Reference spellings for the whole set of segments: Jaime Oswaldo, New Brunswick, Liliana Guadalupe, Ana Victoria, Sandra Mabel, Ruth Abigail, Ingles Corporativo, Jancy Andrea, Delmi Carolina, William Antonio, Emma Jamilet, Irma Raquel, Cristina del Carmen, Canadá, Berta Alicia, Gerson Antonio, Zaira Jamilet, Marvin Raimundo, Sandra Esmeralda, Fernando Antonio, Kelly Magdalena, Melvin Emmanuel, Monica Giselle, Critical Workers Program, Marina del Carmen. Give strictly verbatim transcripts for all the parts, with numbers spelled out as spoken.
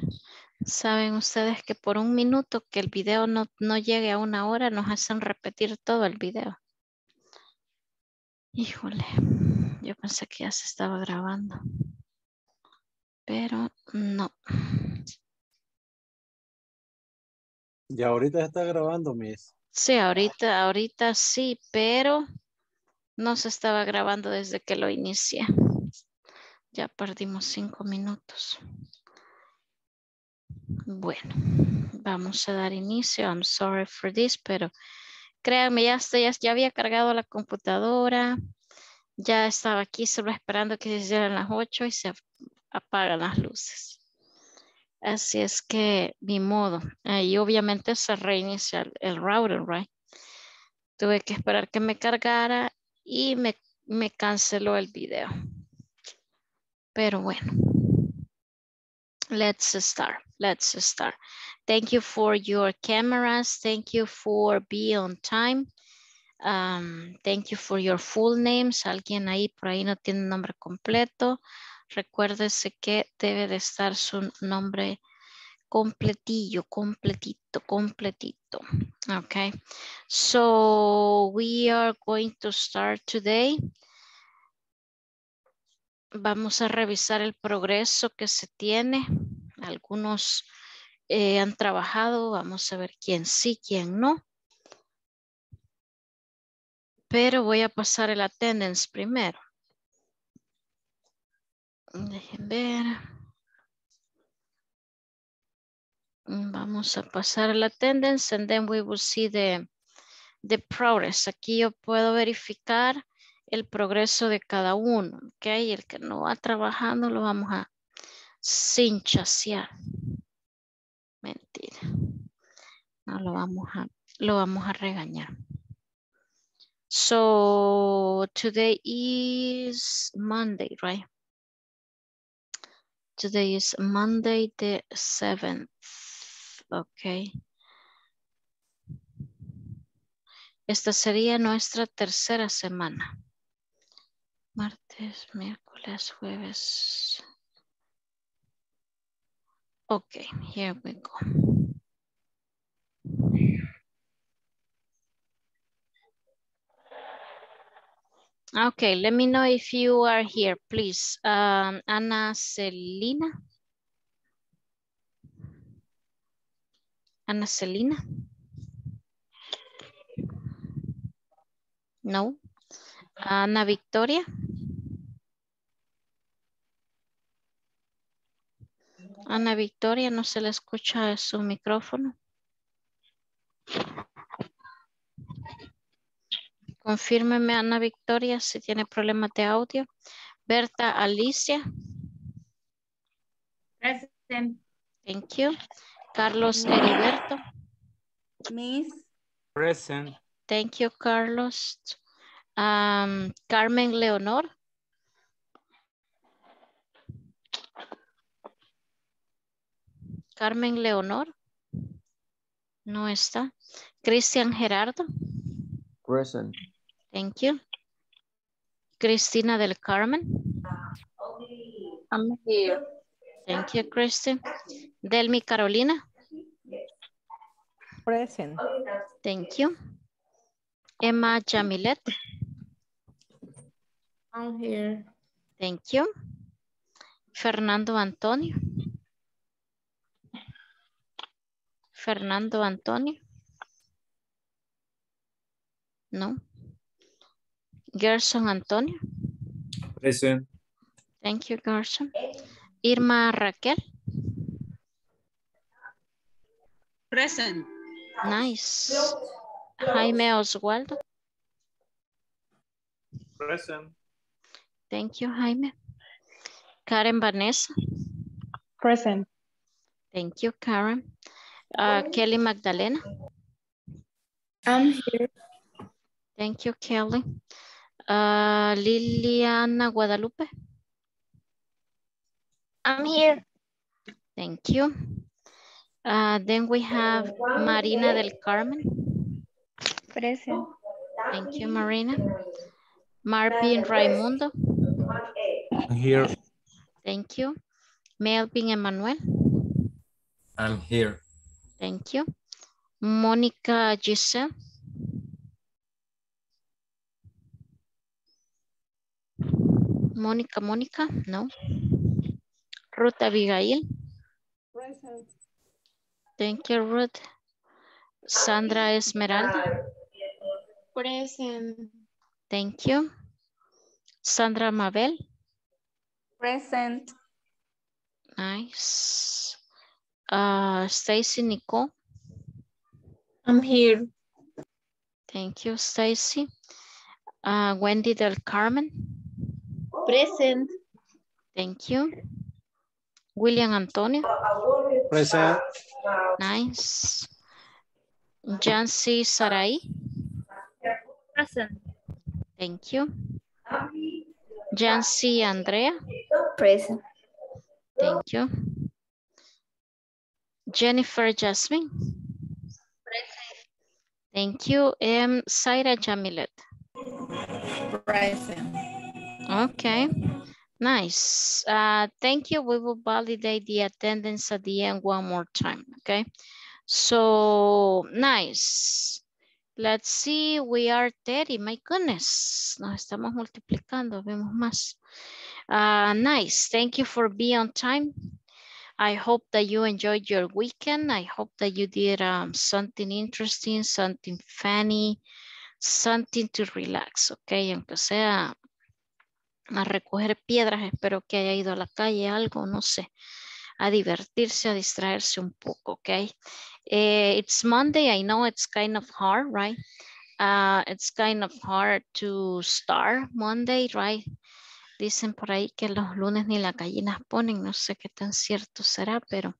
much. Saben ustedes que por un minuto que el video no, no llegue a una hora nos hacen repetir todo el video. Híjole, yo pensé que ya se estaba grabando, pero no. Ya ahorita se está grabando, Miss. Sí, ahorita, ahorita sí, pero no se estaba grabando desde que lo inicié. Ya perdimos cinco minutos. Bueno, vamos a dar inicio. I'm sorry for this, pero créanme, ya, estoy, ya, ya había cargado la computadora. Ya estaba aquí solo esperando que se hicieran las ocho y se apagan las luces. Así es que, ni modo. Ahí obviamente se reinicia el, el router, right? Tuve que esperar que me cargara y me, me canceló el video. Pero bueno. Let's start. Let's start. Thank you for your cameras. Thank you for being on time. Um, thank you for your full names. Alguien ahí por ahí no tiene nombre completo. Recuérdese que debe de estar su nombre completillo, completito, completito. Okay. So we are going to start today. Vamos a revisar el progreso que se tiene. Algunos eh, han trabajado. Vamos a ver quién sí, quién no. Pero voy a pasar el attendance primero. Dejen ver. Vamos a pasar el attendance and then we will see the, the progress. Aquí yo puedo verificar el progreso de cada uno. Ok, el que no va trabajando lo vamos a sin chasear. Mentira. No lo vamos a, lo vamos a regañar. So today is Monday, right? Today is Monday the seventh. Okay. Esta sería nuestra tercera semana. Martes, miércoles, jueves. Okay, here we go. Okay, let me know if you are here, please. Um, Ana Celina. Ana Celina. No. Ana Victoria. Ana Victoria, no se le escucha su micrófono. Confírmeme, Ana Victoria, si tiene problemas de audio. Berta Alicia. Present. Thank you. Carlos Heriberto. Miss. Present. Thank you, Carlos. Um, Carmen Leonor. Carmen Leonor. No está. Cristian Gerardo. Present. Thank you. Cristina del Carmen. I'm here. Thank you, Kristen. Delmi Carolina. Present. Thank you. Emma Jamilet. I'm here. Thank you. Fernando Antonio. Fernando Antonio. No. Gerson Antonio. Present. Thank you, Gerson. Irma Raquel. Present. Nice. Jaime Oswaldo. Present. Thank you, Jaime. Karen Vanessa. Present. Thank you, Karen. Uh, Kelly Magdalena. I'm here. Thank you, Kelly. Uh, Liliana Guadalupe. I'm here. Thank you. Uh, then we have Marina del Carmen. Present. Thank you, Marina. Marvin Raimundo. I'm here. Thank you. Melvin Emmanuel. I'm here. Thank you. Monica Giselle. Monica, Monica, no. Ruth Abigail. Present. Thank you, Ruth. Sandra Esmeralda. Present. Thank you. Sandra Mabel. Present. Nice. Uh, Stacy Nicole. I'm here. Thank you, Stacy. Uh, Wendy del Carmen. Present. Thank you. William Antonio. Present. Nice. Jancy Sarai. Present. Thank you. Jancy Andrea. Present. Thank you. Jennifer Jasmine. Present. Thank you. Um, Zaira Jamilet. Present. Okay. Nice. Uh, thank you. We will validate the attendance at the end one more time. Okay. So nice. Let's see. We are thirty. My goodness. Nos estamos multiplicando. Vemos más. Uh, nice. Thank you for being on time. I hope that you enjoyed your weekend. I hope that you did um, something interesting, something funny, something to relax. Okay. Aunque sea a recoger piedras, espero que haya ido a la calle, algo, no sé, a divertirse, a distraerse un poco, okay? Uh, it's Monday, I know it's kind of hard, right? Uh, it's kind of hard to start Monday, right? Dicen por ahí que los lunes ni las gallinas ponen, no sé qué tan cierto será, pero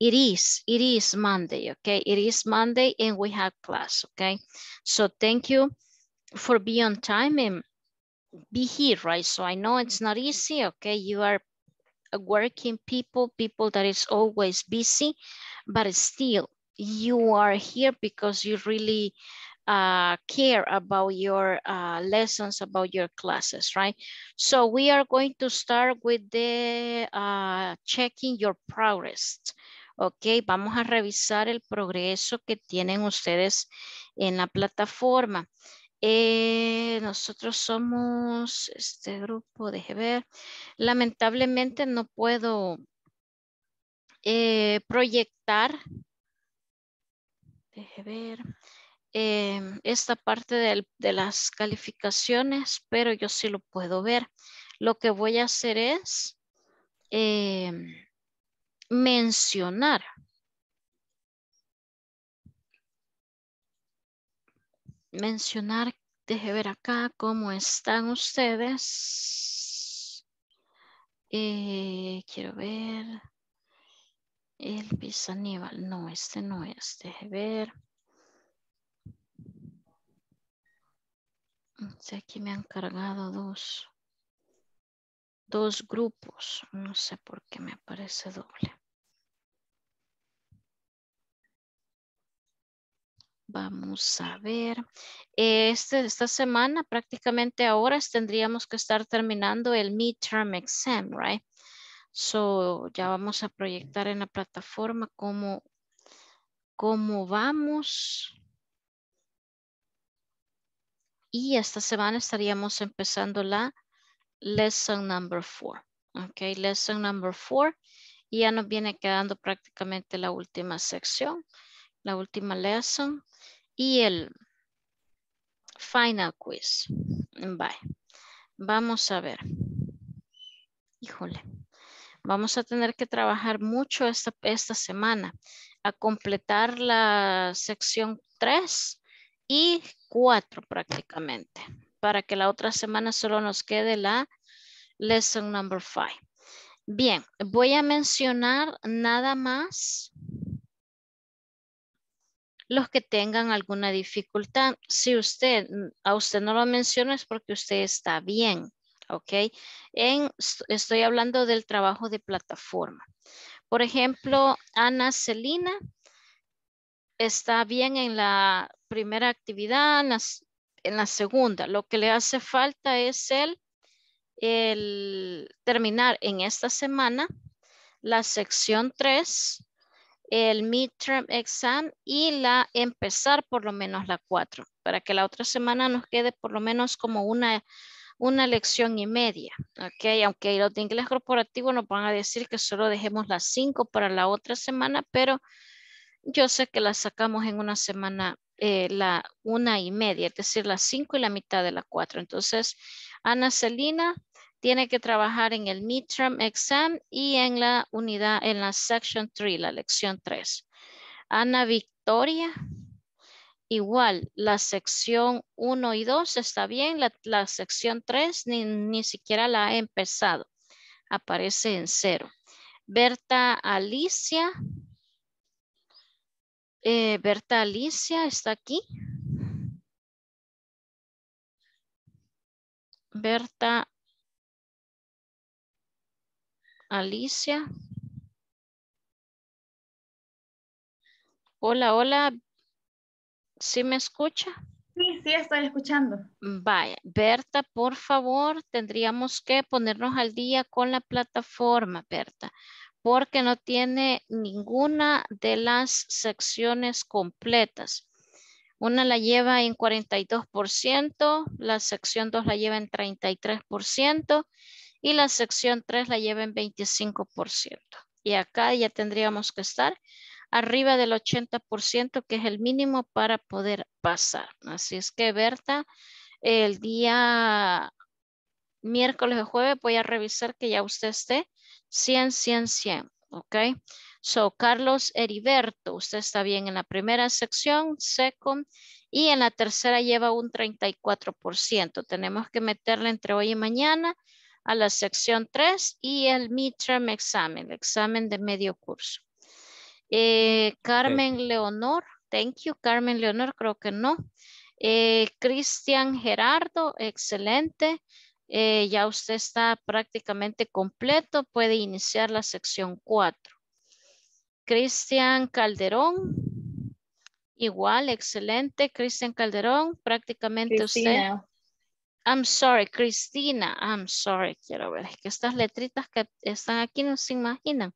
it is, it is Monday, okay? It is Monday and we have class, okay? So thank you for being on time and be here, right? So I know it's not easy, okay? You are working people, people that is always busy, but still you are here because you really uh, care about your uh, lessons, about your classes, right? So we are going to start with the uh, checking your progress. Okay, vamos a revisar el progreso que tienen ustedes en la plataforma. Eh, nosotros somos este grupo, deje ver, lamentablemente no puedo eh, proyectar, deje ver, eh, esta parte del, de las calificaciones, pero yo sí lo puedo ver. Lo que voy a hacer es eh, mencionar. Mencionar, deje ver acá cómo están ustedes. Eh, quiero ver el piso Aníbal. No, este no es. Deje ver. Aquí me han cargado dos, dos grupos. No sé por qué me aparece doble. Vamos a ver, este, esta semana prácticamente ahora tendríamos que estar terminando el midterm exam, right? So ya vamos a proyectar en la plataforma cómo, cómo vamos. Y esta semana estaríamos empezando la lesson number four. Ok, lesson number four. Y ya nos viene quedando prácticamente la última sección, la última lesson. Y el final quiz. Bye. Vamos a ver. Híjole. Vamos a tener que trabajar mucho esta, esta semana. A completar la sección tres y cuatro prácticamente. Para que la otra semana solo nos quede la lesson number five. Bien. Voy a mencionar nada más los que tengan alguna dificultad. Si usted, a usted no lo menciona es porque usted está bien, ¿ok? En, estoy hablando del trabajo de plataforma. Por ejemplo, Ana Celina está bien en la primera actividad, en la, en la segunda. Lo que le hace falta es el, el terminar en esta semana la sección tres el midterm exam y la empezar por lo menos la cuatro, para que la otra semana nos quede por lo menos como una, una lección y media, ¿ok? Aunque los de inglés corporativo nos van a decir que solo dejemos las cinco para la otra semana, pero yo sé que las sacamos en una semana, eh, la una y media, es decir, las cinco y la mitad de la cuatro. Entonces, Ana Celina tiene que trabajar en el midterm exam y en la unidad, en la section tres, la lección tres. Ana Victoria, igual, la sección uno y dos está bien, la, la sección tres ni, ni siquiera la ha empezado, aparece en cero. Berta Alicia, eh, Berta Alicia está aquí. Berta Alicia. Hola, hola. ¿Sí me escucha? Sí, sí, estoy escuchando. Vaya, Berta, por favor, tendríamos que ponernos al día con la plataforma, Berta, porque no tiene ninguna de las secciones completas. Una la lleva en cuarenta y dos por ciento, la sección dos la lleva en treinta y tres por ciento. Y la sección tres la lleva en veinticinco por ciento. Y acá ya tendríamos que estar arriba del ochenta por ciento, que es el mínimo para poder pasar. Así es que, Berta, el día miércoles o jueves voy a revisar que ya usted esté cien, cien, cien. ¿Ok? So, Carlos Heriberto, usted está bien en la primera sección, second, y en la tercera lleva un treinta y cuatro por ciento. Tenemos que meterle entre hoy y mañana a la sección tres y el midterm examen, el examen de medio curso. Eh, Carmen Leonor, thank you, Carmen Leonor, creo que no. Eh, Cristian Gerardo, excelente. Eh, ya usted está prácticamente completo, puede iniciar la sección cuatro. Cristian Calderón, igual, excelente. Cristian Calderón, prácticamente Cristina. Usted... I'm sorry, Cristina, I'm sorry, quiero ver, es que estas letritas que están aquí no se imaginan.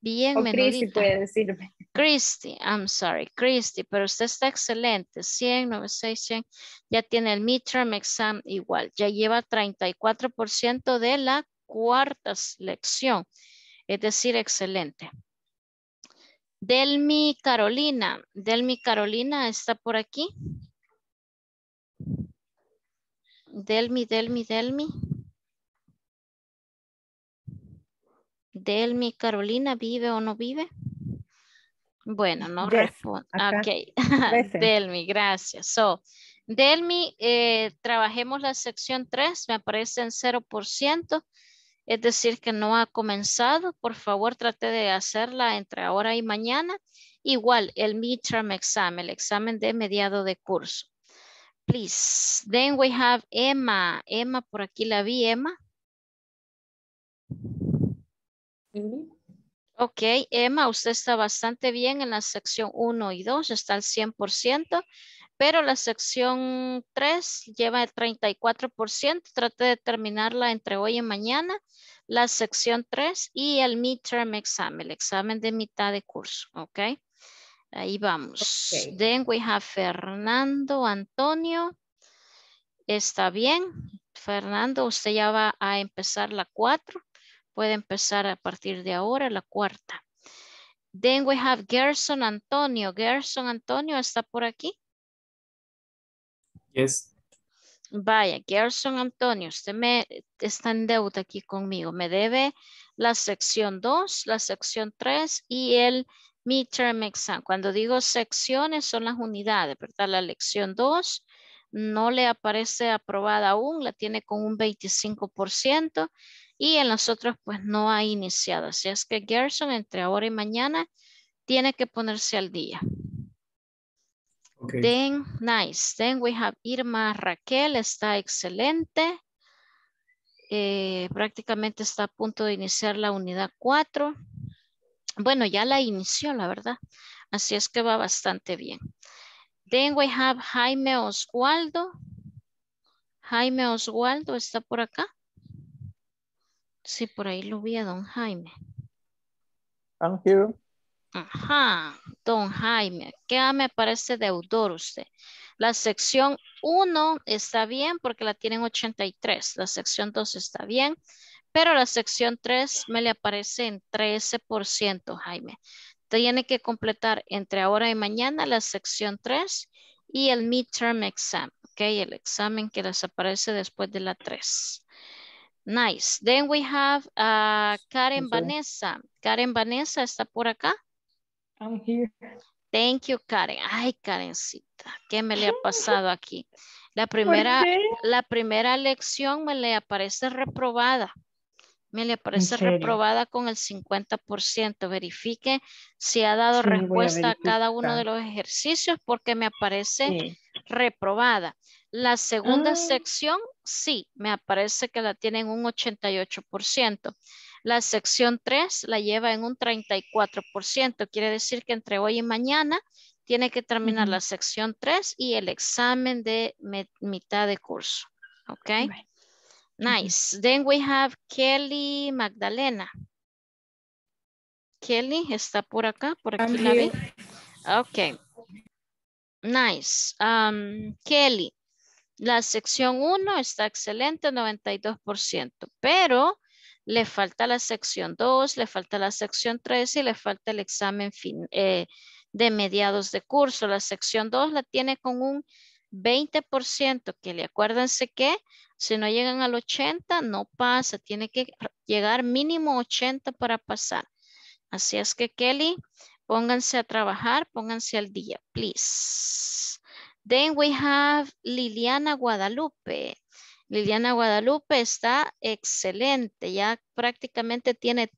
Bien oh, menuditas. Cristi puede decirme. Cristi, I'm sorry, Cristi, pero usted está excelente, cien, noventa y seis, cien, ya tiene el midterm exam igual, ya lleva treinta y cuatro por ciento de la cuarta lección, es decir, excelente. Delmi Carolina, Delmi Carolina está por aquí. Delmi, Delmi, Delmi. Delmi Carolina, ¿vive o no vive? Bueno, no yes, respondo. Ok. Delmi, gracias. So, Delmi, eh, trabajemos la sección tres, me aparece en cero por ciento. Es decir, que no ha comenzado. Por favor, trate de hacerla entre ahora y mañana. Igual, el midterm exam, el examen de mediado de curso. Please. Then we have Emma. Emma, por aquí la vi, Emma. Ok, Emma, usted está bastante bien en la sección uno y dos, está al cien por ciento, pero la sección tres lleva el treinta y cuatro por ciento, trate de terminarla entre hoy y mañana, la sección tres y el midterm exam, el examen de mitad de curso, ok. Ahí vamos. Okay. Then we have Fernando Antonio. Está bien. Fernando, usted ya va a empezar la cuatro. Puede empezar a partir de ahora la cuarta. Then we have Gerson Antonio. Gerson Antonio, ¿está por aquí? Yes. Vaya, Gerson Antonio, usted me está en deuda aquí conmigo. Me debe la sección dos, la sección tres y el midterm exam. Cuando digo secciones son las unidades, ¿verdad? La lección dos no le aparece aprobada aún, la tiene con un veinticinco por ciento y en los otros pues no ha iniciado. Así es que Gerson entre ahora y mañana tiene que ponerse al día. Okay. Then, nice. Then we have Irma Raquel, está excelente. Eh, prácticamente está a punto de iniciar la unidad cuatro. Bueno, ya la inició, la verdad. Así es que va bastante bien. Then we have Jaime Oswaldo. Jaime Oswaldo, ¿está por acá? Sí, por ahí lo vi a don Jaime. I'm here. Ajá, don Jaime, ¿qué me parece deudor usted? La sección uno está bien porque la tienen ochenta y tres, la sección dos está bien, pero la sección tres me le aparece en trece por ciento, Jaime. Tiene que completar entre ahora y mañana la sección tres y el midterm exam, ok, el examen que les aparece después de la tres. Nice. Then we have uh, Karen Vanessa. Karen Vanessa, ¿está por acá? I'm here. Thank you, Karen. Ay, Karencita, ¿qué me le ha pasado aquí? La primera, la primera lección me le aparece reprobada. Me le aparece reprobada con el cincuenta por ciento. Verifique si ha dado sí, respuesta a, a cada uno de los ejercicios porque me aparece sí. reprobada. La segunda ah. sección, sí, me aparece que la tiene en un ochenta y ocho por ciento. La sección tres la lleva en un treinta y cuatro por ciento. Quiere decir que entre hoy y mañana tiene que terminar mm-hmm. la sección tres y el examen de mitad de curso. Ok. Right. Nice. Mm-hmm. Then we have Kelly Magdalena. Kelly está por acá, por aquí I'm la here. Ve. Ok. Nice. Um, Kelly. La sección uno está excelente, noventa y dos por ciento, pero le falta la sección dos, le falta la sección tres y le falta el examen fin, eh, de mediados de curso. La sección dos la tiene con un veinte por ciento, que le acuérdense que si no llegan al ochenta no pasa, tiene que llegar mínimo ochenta para pasar. Así es que Kelly, pónganse a trabajar, pónganse al día, please. Then we have Liliana Guadalupe. Liliana Guadalupe está excelente. Ya prácticamente tiene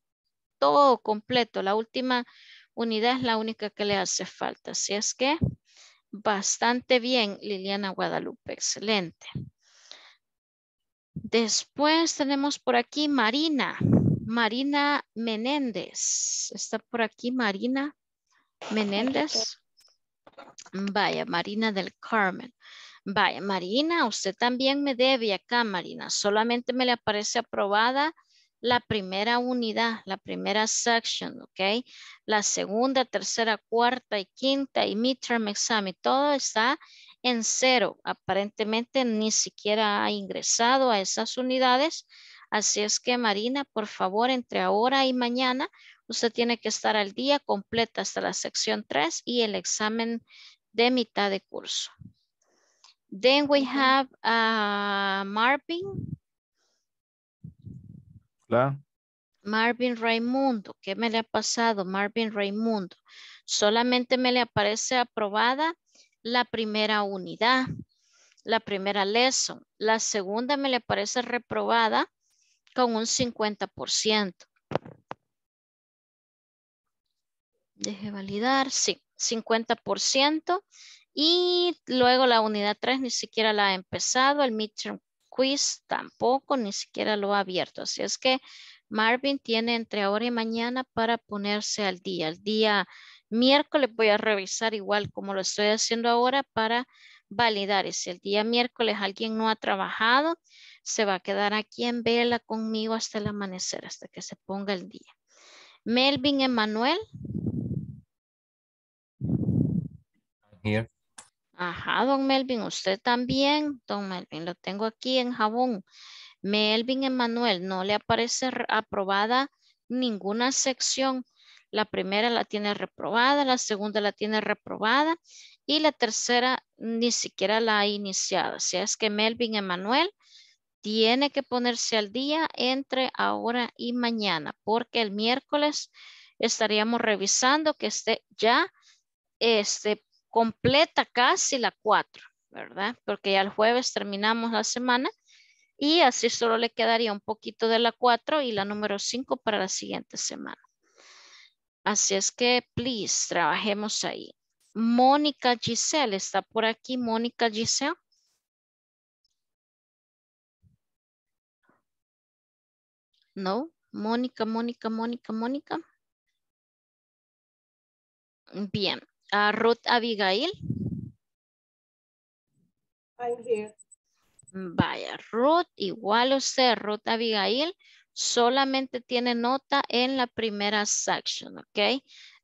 todo completo. La última unidad es la única que le hace falta. Así es que bastante bien, Liliana Guadalupe. Excelente. Después tenemos por aquí Marina. Marina Menéndez. ¿Está por aquí Marina Menéndez? Vaya, Marina del Carmen. Vaya, Marina, usted también me debe acá, Marina. Solamente me le aparece aprobada la primera unidad, la primera sección, ¿ok? La segunda, tercera, cuarta y quinta y midterm examen. Todo está en cero. Aparentemente ni siquiera ha ingresado a esas unidades. Así es que, Marina, por favor, entre ahora y mañana, usted tiene que estar al día completa hasta la sección tres y el examen de mitad de curso. Then we have uh, Marvin. Hola. Marvin Raimundo. ¿Qué me le ha pasado, Marvin Raimundo? Solamente me le aparece aprobada la primera unidad, la primera lesson. La segunda me le aparece reprobada con un cincuenta por ciento. Deje validar, sí, cincuenta por ciento. Y luego la unidad tres ni siquiera la ha empezado. El midterm quiz tampoco, ni siquiera lo ha abierto. Así es que Marvin tiene entre ahora y mañana para ponerse al día. El día miércoles voy a revisar igual como lo estoy haciendo ahora para validar. Y si el día miércoles alguien no ha trabajado, se va a quedar aquí en vela conmigo hasta el amanecer, hasta que se ponga el día. Melvin Emmanuel. Here. Ajá, don Melvin, usted también, don Melvin, lo tengo aquí en jabón. Melvin Emmanuel, no le aparece aprobada ninguna sección. La primera la tiene reprobada, la segunda la tiene reprobada y la tercera ni siquiera la ha iniciado. Así es que Melvin Emmanuel tiene que ponerse al día entre ahora y mañana, porque el miércoles estaríamos revisando que esté ya este completa casi la cuatro, ¿verdad? Porque ya el jueves terminamos la semana y así solo le quedaría un poquito de la cuatro y la número cinco para la siguiente semana. Así es que, please, trabajemos ahí. Monica Giselle, ¿está por aquí Monica Giselle? No, Mónica, Mónica, Mónica, Mónica. Bien. Uh, Ruth Abigail. I'm here. Vaya, Ruth, igual usted, Ruth Abigail, solamente tiene nota en la primera sección, ¿ok?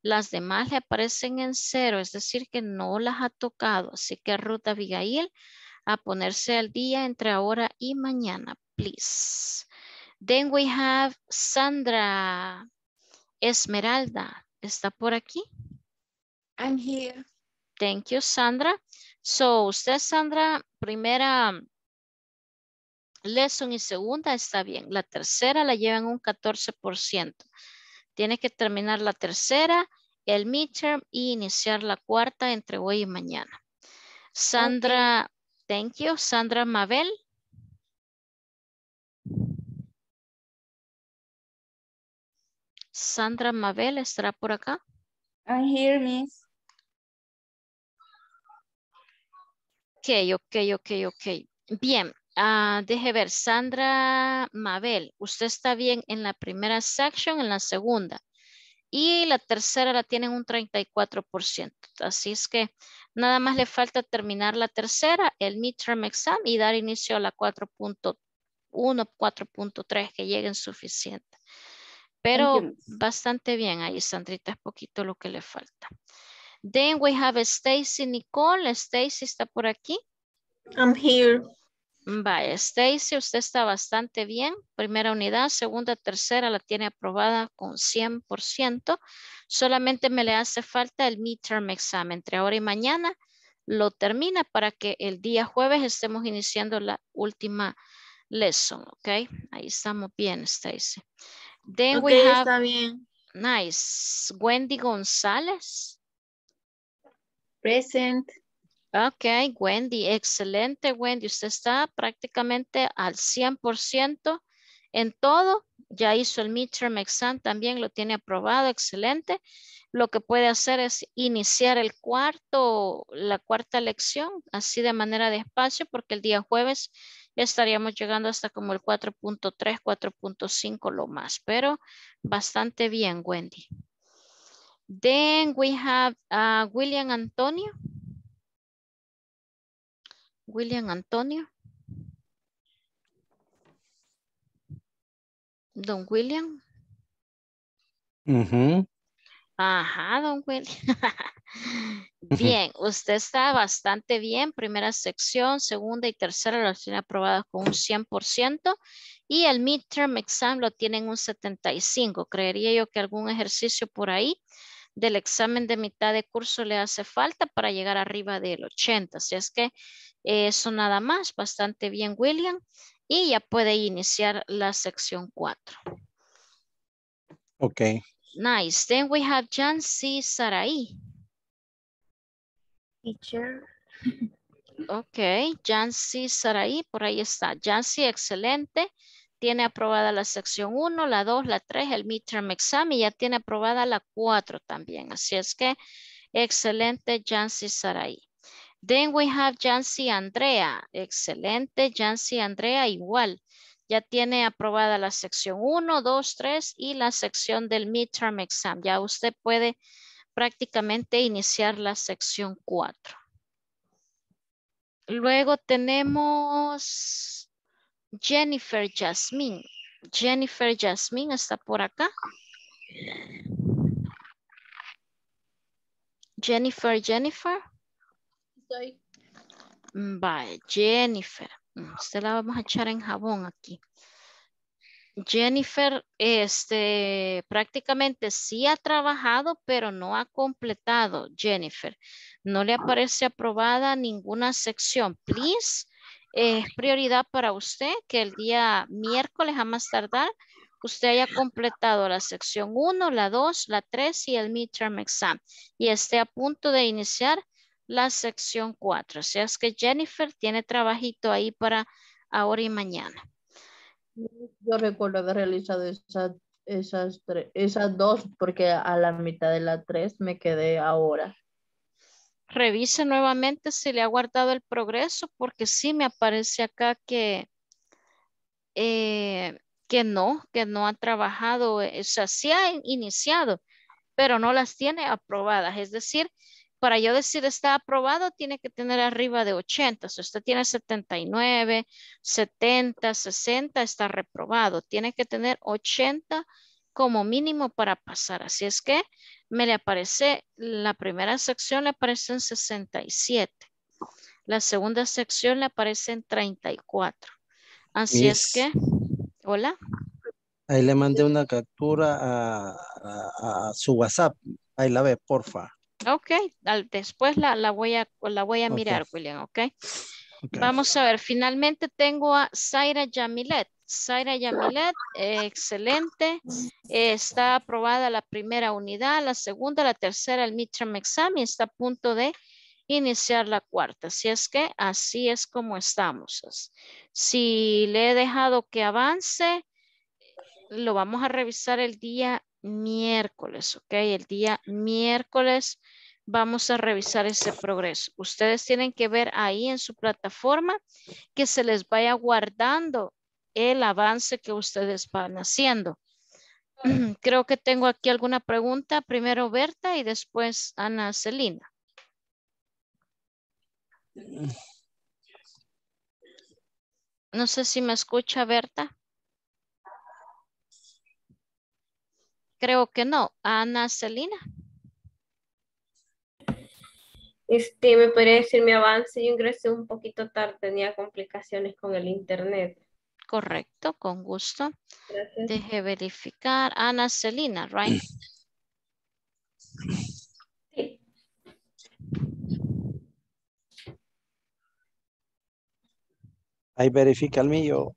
Las demás le aparecen en cero, es decir, que no las ha tocado. Así que Ruth Abigail, a ponerse al día entre ahora y mañana, please. Then we have Sandra Esmeralda. ¿Está por aquí? I'm here. Thank you, Sandra. So, usted, Sandra, primera lesson y segunda está bien. La tercera la llevan un catorce por ciento. Tiene que terminar la tercera, el midterm y iniciar la cuarta entre hoy y mañana. Sandra, okay. Thank you. Sandra Mabel. Sandra Mabel, ¿estará por acá? I'm here, miss. Ok, ok, ok, ok. Bien, uh, deje ver, Sandra Mabel, usted está bien en la primera sección, en la segunda. Y la tercera la tienen un treinta y cuatro por ciento. Así es que nada más le falta terminar la tercera, el midterm exam y dar inicio a la cuatro punto uno, cuatro punto tres que lleguen suficiente. Pero bastante bien ahí, Sandrita, es poquito lo que le falta. Then we have Stacy Nicole. Stacy está por aquí. I'm here. Vaya, Stacy, usted está bastante bien. Primera unidad, segunda, tercera la tiene aprobada con cien por ciento. Solamente me le hace falta el midterm exam. Entre ahora y mañana lo termina para que el día jueves estemos iniciando la última lesson, ¿ok? Ahí estamos bien, Stacy. Then okay, we have, está bien. Nice. Wendy González. Present. Ok, Wendy, excelente, Wendy. Usted está prácticamente al cien por ciento en todo. Ya hizo el midterm exam, también lo tiene aprobado, excelente. Lo que puede hacer es iniciar el cuarto, la cuarta lección, así de manera despacio, porque el día jueves estaríamos llegando hasta como el cuatro punto tres, cuatro punto cinco lo más, pero bastante bien, Wendy. Then we have uh, William Antonio. William Antonio. Don William. Uh-huh. Ajá, don William. Bien, usted está bastante bien. Primera sección, segunda y tercera las tiene aprobadas con un cien por ciento. Y el midterm exam lo tienen un setenta y cinco por ciento. Creería yo que algún ejercicio por ahí del examen de mitad de curso le hace falta para llegar arriba del ochenta. Así es que eso nada más, bastante bien, William. Y ya puede iniciar la sección cuatro. Ok. Nice. Then we have Jancy Sarai. Teacher. Ok. Jancy Sarai, por ahí está. Jancy, excelente. Tiene aprobada la sección uno, la dos, la tres, el midterm exam y ya tiene aprobada la cuatro también. Así es que, excelente, Jancy Sarai. Then we have Jancy Andrea. Excelente, Jancy Andrea igual. Ya tiene aprobada la sección uno, dos, tres y la sección del midterm exam. Ya usted puede prácticamente iniciar la sección cuatro. Luego tenemos... Jennifer Jasmine. Jennifer Jasmine está por acá. Jennifer, Jennifer. Estoy. Bye, Jennifer. Usted la vamos a echar en jabón aquí. Jennifer, este, prácticamente sí ha trabajado, pero no ha completado. Jennifer, no le aparece aprobada ninguna sección. Please. Es eh, prioridad para usted que el día miércoles a más tardar usted haya completado la sección uno, la dos, la tres y el midterm exam y esté a punto de iniciar la sección cuatro. O sea, es que Jennifer tiene trabajito ahí para ahora y mañana. Yo recuerdo haber realizado esa, esas, tres, esas dos porque a la mitad de la tres me quedé ahora. Revise nuevamente si le ha guardado el progreso porque sí me aparece acá que, eh, que no, que no ha trabajado, o sea, sí ha iniciado, pero no las tiene aprobadas. Es decir, para yo decir está aprobado, tiene que tener arriba de ochenta. Si usted tiene setenta y nueve, setenta, sesenta, está reprobado. Tiene que tener ochenta como mínimo para pasar. Así es que me le aparece, la primera sección le aparecen sesenta y siete. La segunda sección le aparecen treinta y cuatro. Así Miss, es que, hola. Ahí le mandé una captura a, a, a su WhatsApp. Ahí la ve, porfa. Ok, al, después la, la voy a, la voy a okay. mirar, William, okay? ok. Vamos a ver, finalmente tengo a Zaira Jamilet. Zaira Jamilet, eh, excelente. Eh, está aprobada la primera unidad, la segunda, la tercera, el midterm examen. Está a punto de iniciar la cuarta. Así es que así es como estamos. Si le he dejado que avance, lo vamos a revisar el día miércoles, ¿ok? El día miércoles vamos a revisar ese progreso. Ustedes tienen que ver ahí en su plataforma que se les vaya guardando el avance que ustedes van haciendo. Creo que tengo aquí alguna pregunta. Primero Berta y después Ana Celina. No sé si me escucha Berta. Creo que no. Ana Celina. Este, me podría decir mi avance. Yo ingresé un poquito tarde. Tenía complicaciones con el internet. Correcto, con gusto. Gracias. Deje verificar. Ana Celina, right? Sí. Ahí verifica el mío.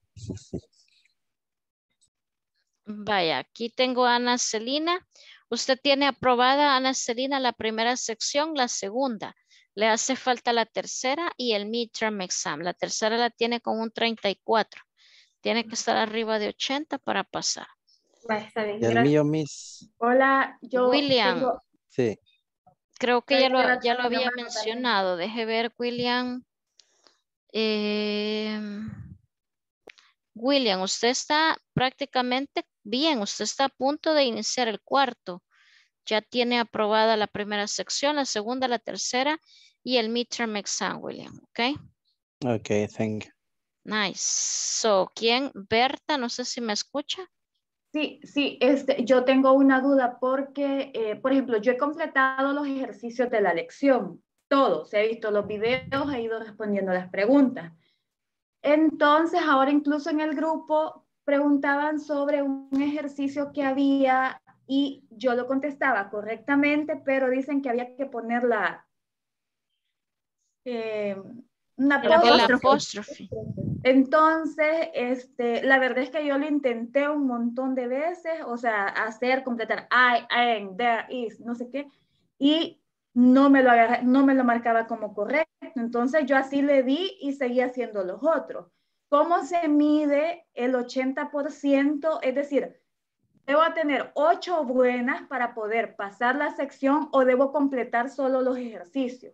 Vaya, aquí tengo a Ana Celina. Usted tiene aprobada, Ana Celina, la primera sección, la segunda. Le hace falta la tercera y el midterm exam. La tercera la tiene con un treinta y cuatro. Tiene que estar arriba de ochenta para pasar. Vale, está bien. El mío, Miss. Hola, yo. William. Tengo... Sí. Creo que ya lo, ya lo había mencionado. Deje ver, William. Eh... William, usted está prácticamente bien, usted está a punto de iniciar el cuarto. Ya tiene aprobada la primera sección, la segunda, la tercera y el midterm exam, William, ¿ok? Ok, thank you. Nice. So, ¿quién? Berta, no sé si me escucha. Sí, sí, este, yo tengo una duda porque, eh, por ejemplo, yo he completado los ejercicios de la lección, todos, he visto los videos, he ido respondiendo las preguntas. Entonces, ahora incluso en el grupo preguntaban sobre un ejercicio que había y yo lo contestaba correctamente, pero dicen que había que poner la, eh, una apóstrofe. Entonces, este, la verdad es que yo lo intenté un montón de veces, o sea, hacer, completar, I, am, there is, no sé qué, y no me lo agarra, no me lo marcaba como correcto. Entonces yo así le di y seguí haciendo los otros. ¿Cómo se mide el ochenta por ciento? Es decir, ¿debo tener ocho buenas para poder pasar la sección o debo completar solo los ejercicios?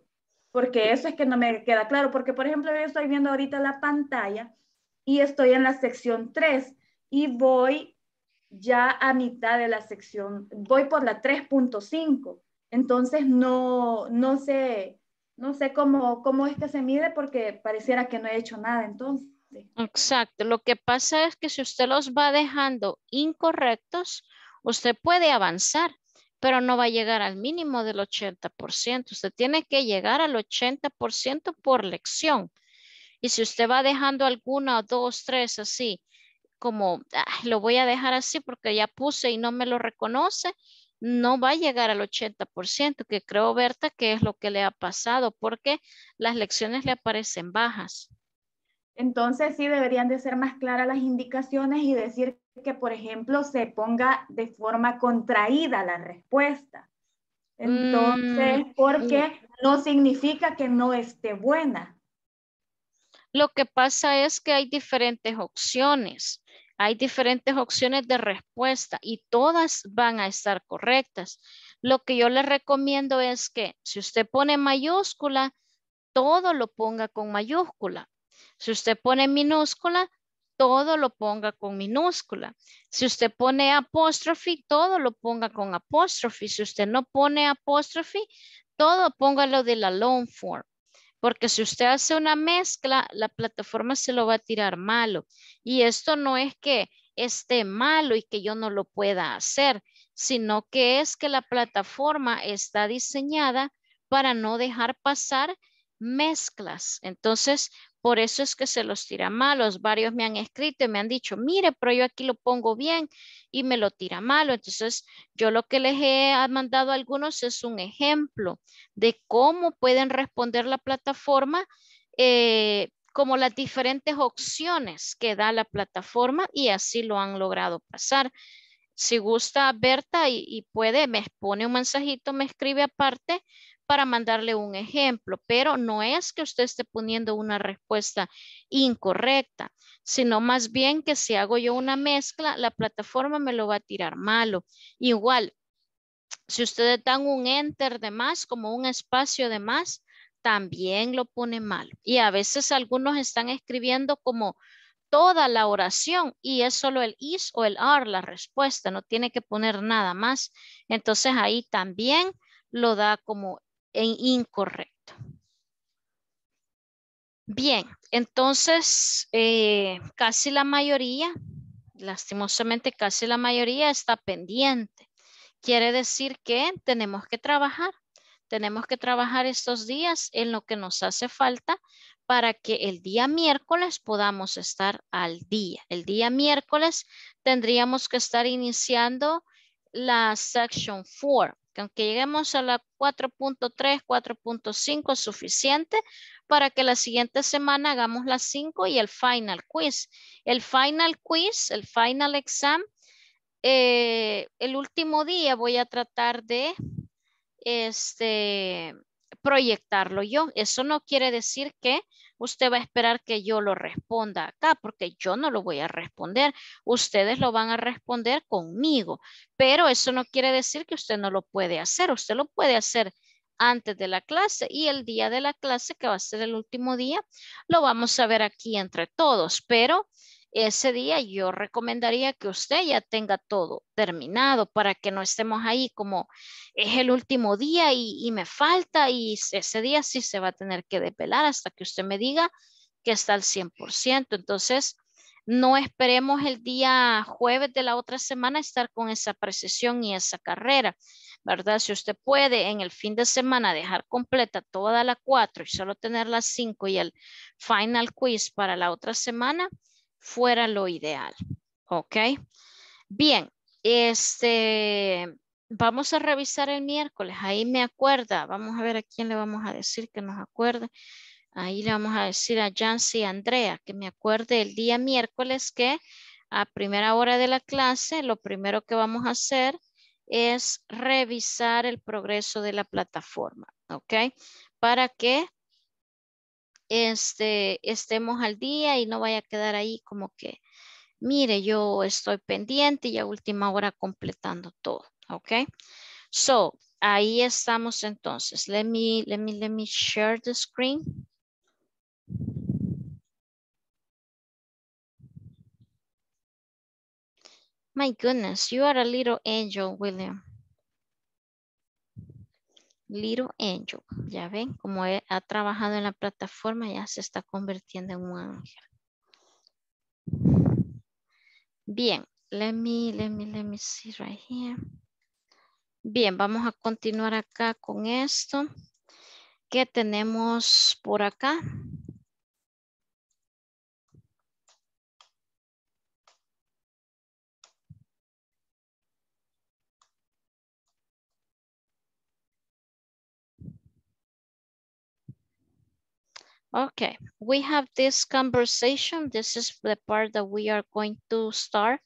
Porque eso es que no me queda claro. Porque, por ejemplo, yo estoy viendo ahorita la pantalla y estoy en la sección tres y voy ya a mitad de la sección, voy por la tres punto cinco. Entonces no, no sé... No sé cómo, cómo es que se mide porque pareciera que no he hecho nada entonces. Exacto. Lo que pasa es que si usted los va dejando incorrectos, usted puede avanzar, pero no va a llegar al mínimo del ochenta por ciento. Usted tiene que llegar al ochenta por ciento por lección. Y si usted va dejando alguna, dos, tres, así, como ah, lo voy a dejar así porque ya puse y no me lo reconoce, no va a llegar al ochenta por ciento, que creo, Berta, que es lo que le ha pasado, porque las lecciones le aparecen bajas. Entonces, sí, deberían de ser más claras las indicaciones y decir que, por ejemplo, se ponga de forma contraída la respuesta. Entonces, mm. porque no significa que no esté buena. Lo que pasa es que hay diferentes opciones. Hay diferentes opciones de respuesta y todas van a estar correctas. Lo que yo le recomiendo es que si usted pone mayúscula, todo lo ponga con mayúscula. Si usted pone minúscula, todo lo ponga con minúscula. Si usted pone apóstrofe, todo lo ponga con apóstrofe. Si usted no pone apóstrofe, todo póngalo de la long form. Porque si usted hace una mezcla, la plataforma se lo va a tirar malo. Y esto no es que esté malo y que yo no lo pueda hacer, sino que es que la plataforma está diseñada para no dejar pasar mezclas. Entonces, por eso es que se los tira malos. Varios me han escrito y me han dicho, mire, pero yo aquí lo pongo bien y me lo tira malo. Entonces, yo lo que les he mandado a algunos es un ejemplo de cómo pueden responder la plataforma, eh, como las diferentes opciones que da la plataforma, y así lo han logrado pasar. Si gusta Berta y, y puede, me pone un mensajito, me escribe aparte para mandarle un ejemplo, pero no es que usted esté poniendo una respuesta incorrecta, sino más bien que si hago yo una mezcla, la plataforma me lo va a tirar malo. Igual, si ustedes dan un enter de más, como un espacio de más, también lo pone malo. Y a veces algunos están escribiendo como toda la oración y es solo el is o el are la respuesta, no tiene que poner nada más. Entonces ahí también lo da como incorrecto. Bien, entonces eh, casi la mayoría, lastimosamente casi la mayoría está pendiente. Quiere decir que tenemos que trabajar. Tenemos que trabajar estos días en lo que nos hace falta para que el día miércoles podamos estar al día. El día miércoles tendríamos que estar iniciando la section cuatro. Que aunque lleguemos a la cuatro punto tres, cuatro punto cinco es suficiente para que la siguiente semana hagamos la cinco y el final quiz. El final quiz, el final exam, eh, el último día voy a tratar de... Este, proyectarlo yo. Eso no quiere decir que usted va a esperar que yo lo responda acá, porque yo no lo voy a responder. Ustedes lo van a responder conmigo, pero eso no quiere decir que usted no lo puede hacer. Usted lo puede hacer antes de la clase y el día de la clase, que va a ser el último día, lo vamos a ver aquí entre todos, pero ese día yo recomendaría que usted ya tenga todo terminado para que no estemos ahí como es el último día y, y me falta, y ese día sí se va a tener que desvelar hasta que usted me diga que está al cien por ciento. Entonces, no esperemos el día jueves de la otra semana estar con esa precisión y esa carrera, ¿verdad? Si usted puede en el fin de semana dejar completa toda la cuatro y solo tener las cinco y el final quiz para la otra semana, fuera lo ideal, ¿ok? Bien, este, vamos a revisar el miércoles, ahí me acuerda, vamos a ver a quién le vamos a decir que nos acuerde, ahí le vamos a decir a Jancy Andrea que me acuerde el día miércoles que a primera hora de la clase lo primero que vamos a hacer es revisar el progreso de la plataforma, ¿ok? Para que Este, estemos al día y no vaya a quedar ahí como que, mire, yo estoy pendiente y a última hora completando todo, ¿ok? So, ahí estamos entonces. Let me, let me, let me share the screen. My goodness, you are a little angel, William. Little Angel, ya ven, como he, ha trabajado en la plataforma, ya se está convirtiendo en un ángel. Bien, let me, let me, let me see right here. Bien, vamos a continuar acá con esto. ¿Qué tenemos por acá? Okay, we have this conversation. This is the part that we are going to start.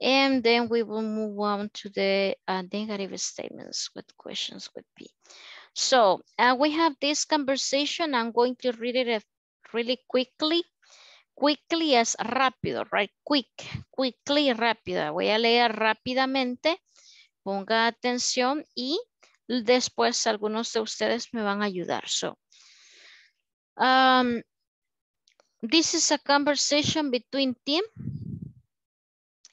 And then we will move on to the uh, negative statements with questions would be. So uh, we have this conversation. I'm going to read it really quickly. Quickly as rápido, right? Quick, quickly, rápido. Voy a leer rápidamente. Ponga atención y después algunos de ustedes me van a ayudar. So. Um, this is a conversation between Tim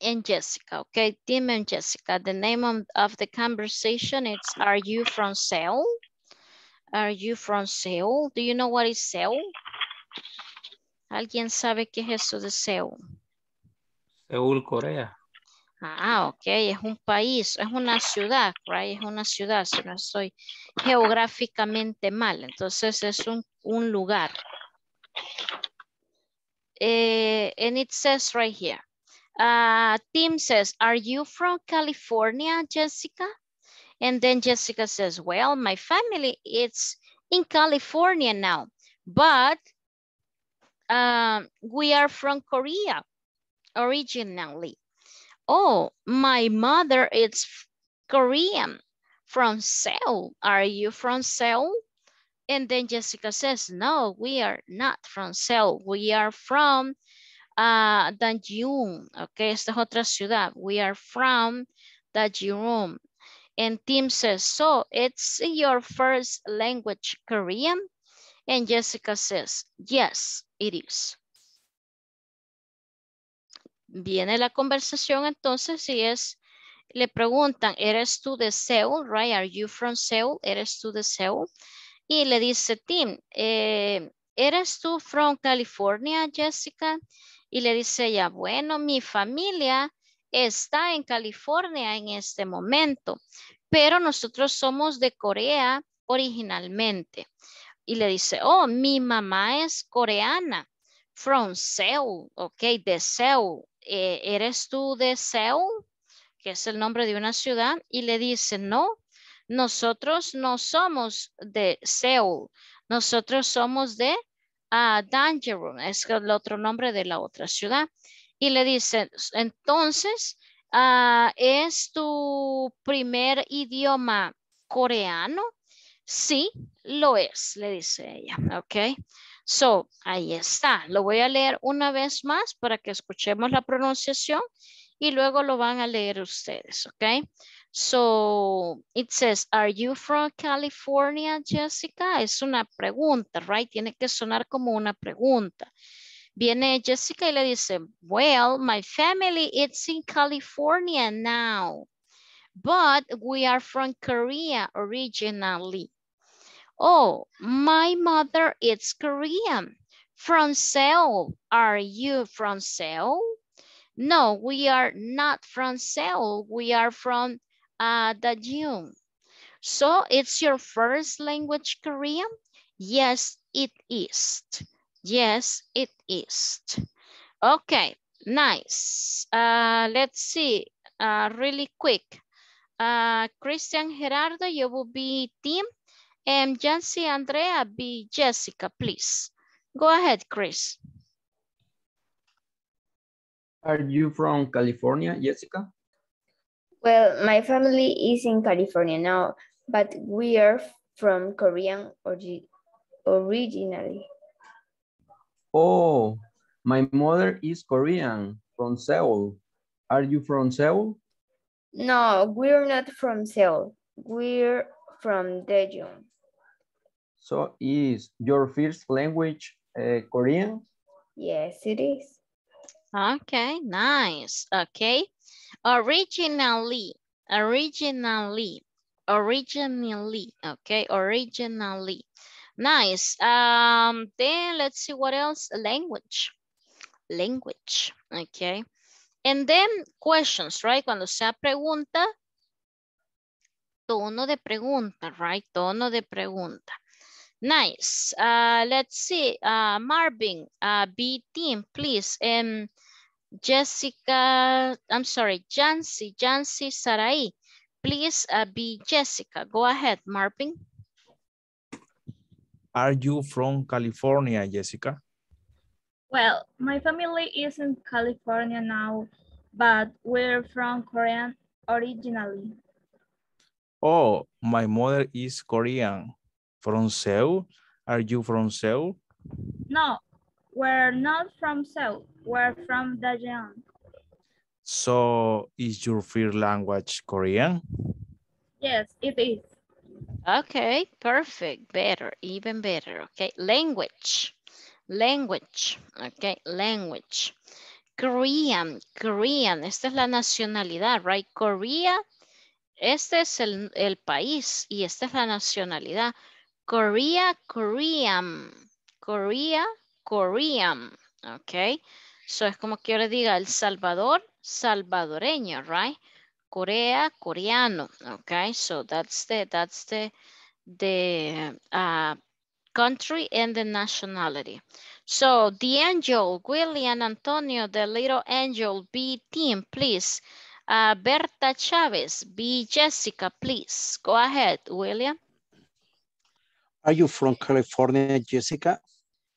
and Jessica, okay? Tim and Jessica. The name of, of the conversation is, are you from Seoul? Are you from Seoul? Do you know what is Seoul? ¿Alguien sabe qué es eso de Seoul? Seúl, Corea. Ah, ok, es un país, es una ciudad, right? Es una ciudad, si no estoy geográficamente mal. Entonces es un, un lugar. Eh, and it says right here. Uh, Tim says, are you from California, Jessica? And then Jessica says, well, my family is in California now, but um, we are from Korea originally. Oh, my mother is Korean from Seoul. Are you from Seoul? And then Jessica says, no, we are not from Seoul. We are from uh, Danjeon. Okay, esta es otra ciudad. We are from Danjeon. And Tim says, so it's your first language, Korean? And Jessica says, yes, it is. Viene la conversación entonces y es, le preguntan, ¿eres tú de Seúl? Right? Are you from Seúl? ¿Eres tú de Seúl? Y le dice Tim, eh, ¿eres tú from California, Jessica? Y le dice ella, bueno, mi familia está en California en este momento, pero nosotros somos de Corea originalmente. Y le dice, oh, mi mamá es coreana, from Seúl, ok, de Seúl. Eh, ¿Eres tú de Seúl? Que es el nombre de una ciudad. Y le dice, no, nosotros no somos de Seúl. Nosotros somos de uh, Danjeon, es el otro nombre de la otra ciudad. Y le dice, entonces, uh, ¿es tu primer idioma coreano? Sí, lo es, le dice ella, ok. So, ahí está. Lo voy a leer una vez más para que escuchemos la pronunciación y luego lo van a leer ustedes, ok. So, it says, are you from California, Jessica? Es una pregunta, right? Tiene que sonar como una pregunta. Viene Jessica y le dice, well, my family is in California now, but we are from Korea originally. Oh, my mother is Korean. From Seoul, are you from Seoul? No, we are not from Seoul. We are from uh, Daejeon. So it's your first language, Korean? Yes, it is. Yes, it is. Okay, nice. Uh, let's see, uh, really quick. Uh, Cristian Gerardo, you will be Tim, and Jancy Andrea be Jessica, please. Go ahead, Chris. Are you from California, Jessica? Well, my family is in California now, but we are from Korean orgi- originally. Oh, my mother is Korean, from Seoul. Are you from Seoul? No, we're not from Seoul. We're from Daejeon. So is your first language uh, Korean? Yes, it is. Okay, nice. Okay. Originally, originally, originally, okay, originally. Nice. Um, then let's see what else. Language. Language. Okay. And then questions, right? Cuando sea pregunta, tono de pregunta, right? Tono de pregunta. Nice. Uh, let's see. Uh, Marvin, uh, B team, please. And Jessica, I'm sorry, Jancy, Jancy Sarai, please uh, be Jessica. Go ahead, Marvin. Are you from California, Jessica? Well, my family is in California now, but we're from Korea originally. Oh, my mother is Korean. From Seoul? Are you from Seoul? No, we're not from Seoul. We're from Daejeon. So, is your first language Korean? Yes, it is. Okay, perfect, better, even better, okay. Language, language, okay, language. Korean, Korean, esta es la nacionalidad, right? Korea, este es el, el país y esta es la nacionalidad. Korea, Korean, Korea, Korean, okay. So, es como que yo le diga El Salvador, salvadoreño, right? Corea, coreano, okay? So that's the, that's the, the uh, country and the nationality. So the angel, William Antonio, the little angel, B team, please. Uh, Berta Chavez, B Jessica, please. Go ahead, William. Are you from California, Jessica?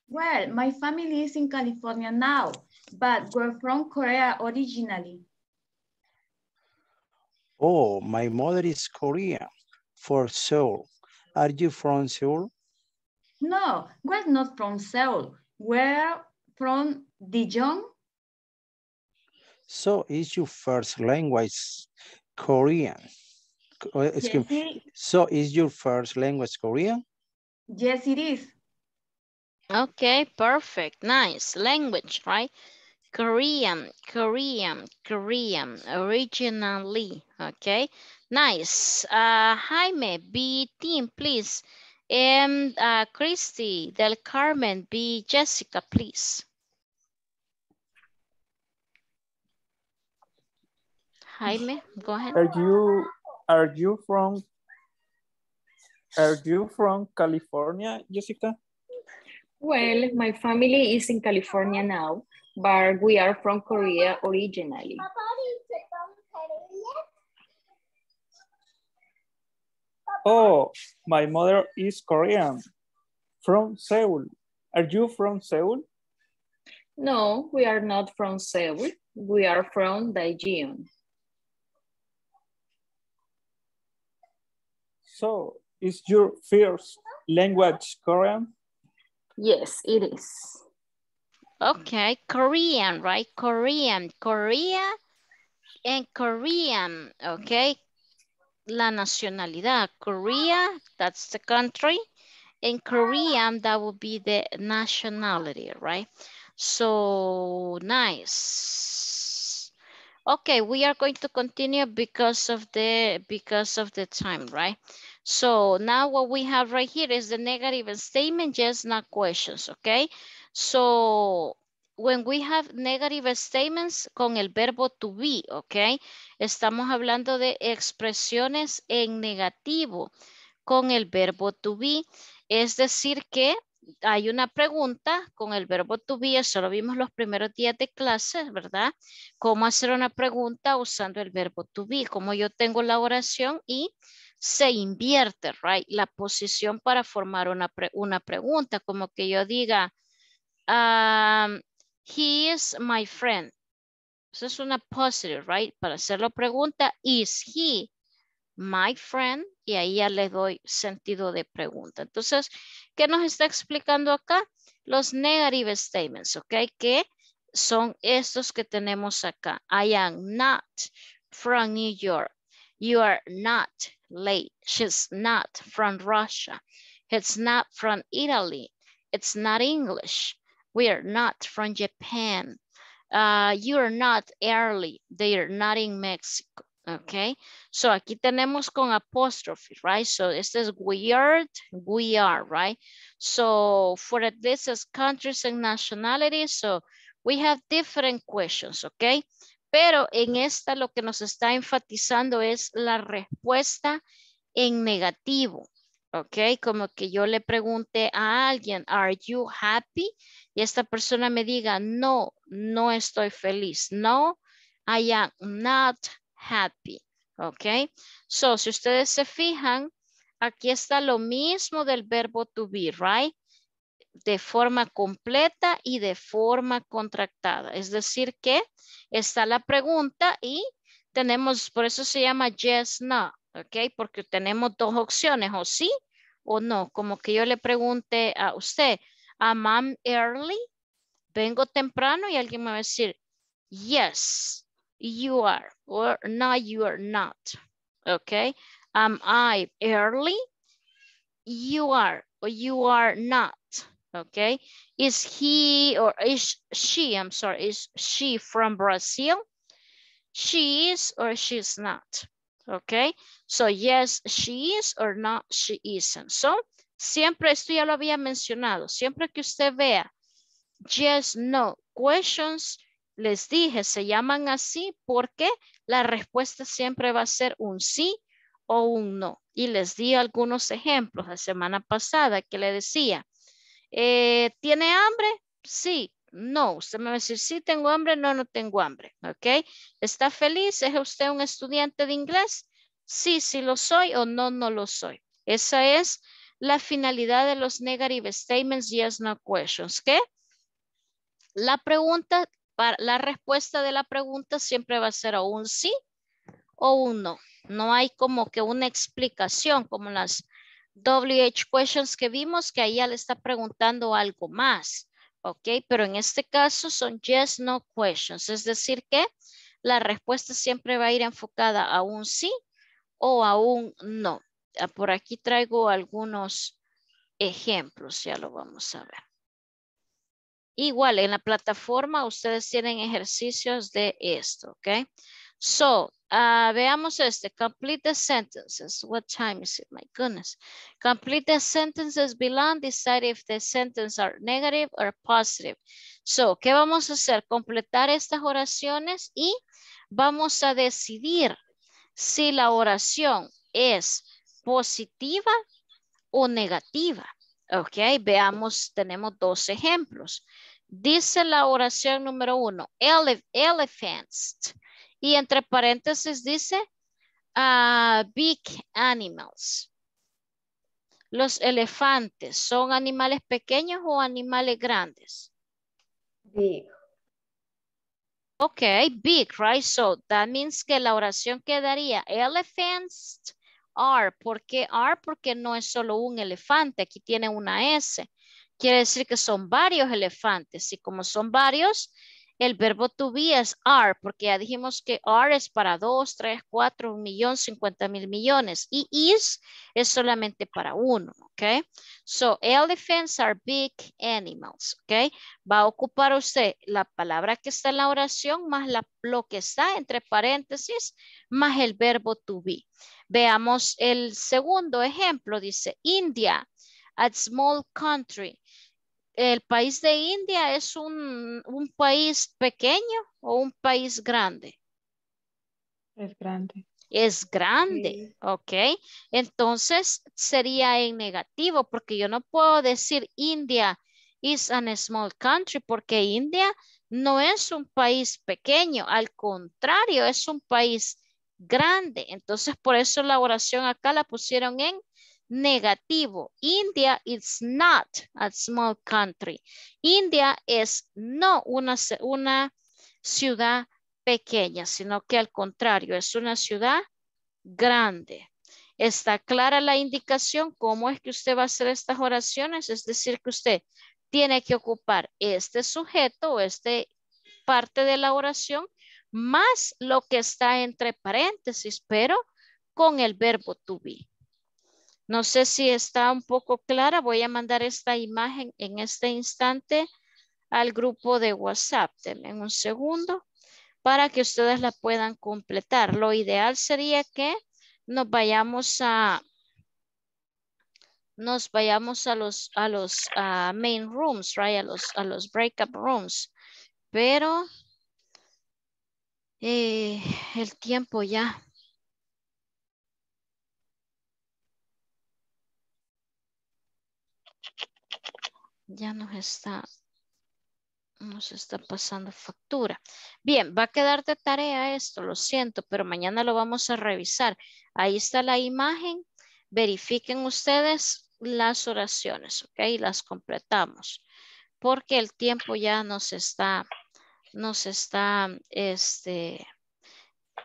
Well, my family is in California now, but we're from Korea originally. Oh, my mother is Korea, for Seoul. Are you from Seoul? No, we're not from Seoul. We're from Dijon. So is your first language Korean? Excuse me. So is your first language Korean? Yes, it is. Okay, perfect, nice. Language, right? Korean, Korean, Korean, originally, okay? Nice. Uh, Jaime, B team, please. And uh, Christy, Del Carmen, B Jessica, please. Jaime, go ahead. Are you, are you from, are you from California, Jessica? Well, my family is in California now, but we are from Korea originally. Oh, my mother is Korean, from Seoul. Are you from Seoul? No, we are not from Seoul. We are from Daejeon. So, is your first language Korean? Yes, it is. Okay, Korean, right? Korean, Korea and Korean, okay? La nacionalidad, Korea, that's the country, and Korean, that would be the nationality, right? So, nice. Okay, we are going to continue because of the, because of the time, right? So now what we have right here is the negative statement, yes, not questions, okay? So when we have negative statements con el verbo to be, okay? Estamos hablando de expresiones en negativo con el verbo to be. Es decir que hay una pregunta con el verbo to be, eso lo vimos los primeros días de clases, ¿verdad? Cómo hacer una pregunta usando el verbo to be, como yo tengo la oración y se invierte, right? La posición para formar una, pre una pregunta, como que yo diga, um, he is my friend. Eso es una positive, right? Para hacerlo pregunta, is he my friend? Y ahí ya le doy sentido de pregunta. Entonces, ¿qué nos está explicando acá? Los negative statements, ¿ok? Que son estos que tenemos acá. I am not from New York. You are not late. She's not from Russia. It's not from Italy. It's not English. We are not from Japan. Uh, you are not early. They are not in Mexico. Okay. So aquí tenemos con apostrophe, right? So this is weird. We are, right? So for this is countries and nationalities. So we have different questions, okay? Pero en esta lo que nos está enfatizando es la respuesta en negativo, ¿ok? Como que yo le pregunte a alguien, ¿are you happy? Y esta persona me diga, no, no estoy feliz. No, I am not happy, ¿ok? So, si ustedes se fijan, aquí está lo mismo del verbo to be, right? De forma completa y de forma contractada. Es decir que está la pregunta y tenemos, por eso se llama yes, no, ¿ok? Porque tenemos dos opciones, o sí o no. Como que yo le pregunte a usted, am I early? Vengo temprano y alguien me va a decir, yes, you are, or no, you are not, ¿ok? Am I early? You are, or you are not. Okay, is he or is she, I'm sorry, is she from Brazil? She is or she's not, okay? So yes, she is or no, she isn't. So, siempre, esto ya lo había mencionado, siempre que usted vea yes, no, questions, les dije, se llaman así porque la respuesta siempre va a ser un sí o un no. Y les di algunos ejemplos la semana pasada que le decía, eh, ¿tiene hambre? Sí, no. Usted me va a decir, sí, tengo hambre, no, no tengo hambre. ¿Ok? ¿Está feliz? ¿Es usted un estudiante de inglés? Sí, sí lo soy o no, no lo soy. Esa es la finalidad de los negative statements, yes, no questions. ¿Qué? La pregunta, la respuesta de la pregunta siempre va a ser o un sí o un no. No hay como que una explicación como las W H questions que vimos, que ahí ya le está preguntando algo más. Ok, pero en este caso son yes, no questions. Es decir que la respuesta siempre va a ir enfocada a un sí o a un no. Por aquí traigo algunos ejemplos, ya lo vamos a ver. Igual, en la plataforma ustedes tienen ejercicios de esto, ¿ok? So, uh, veamos este. Complete the sentences. What time is it? My goodness. Complete the sentences below. Decide if the sentences are negative or positive. So, ¿qué vamos a hacer? Completar estas oraciones y vamos a decidir si la oración es positiva o negativa. Ok, veamos, tenemos dos ejemplos. Dice la oración número uno, elef elephants. Y entre paréntesis dice uh, big animals. Los elefantes, ¿son animales pequeños o animales grandes? Big. Ok, big, right? So that means que la oración quedaría elephants are. ¿Por qué are? Porque no es solo un elefante. Aquí tiene una S. Quiere decir que son varios elefantes. Y como son varios, el verbo to be es are. Porque ya dijimos que are es para dos, tres, cuatro, un millón, cincuenta mil millones. Y is es solamente para uno. ¿Ok? So, elephants are big animals. ¿Ok? Va a ocupar usted la palabra que está en la oración más la, lo que está entre paréntesis más el verbo to be. Veamos el segundo ejemplo, dice India, a small country. ¿El país de India es un, un país pequeño o un país grande? Es grande. Es grande, sí. Ok. Entonces sería en negativo porque yo no puedo decir India is a small country porque India no es un país pequeño, al contrario, es un país grande. Entonces, por eso la oración acá la pusieron en negativo. India is not a small country. India es no una, una ciudad pequeña, sino que al contrario, es una ciudad grande. Está clara la indicación, cómo es que usted va a hacer estas oraciones, es decir, que usted tiene que ocupar este sujeto o esta parte de la oración más lo que está entre paréntesis, pero con el verbo to be. No sé si está un poco clara. Voy a mandar esta imagen en este instante al grupo de WhatsApp. Denme un segundo para que ustedes la puedan completar. Lo ideal sería que nos vayamos a, nos vayamos a los, a los a main rooms, right? A los, a los breakup rooms. Pero... Eh, el tiempo ya. Ya nos está, nos está pasando factura. Bien, va a quedar de tarea esto, lo siento, pero mañana lo vamos a revisar. Ahí está la imagen. Verifiquen ustedes las oraciones, ¿ok? Y las completamos. Porque el tiempo ya nos está... Nos está, este,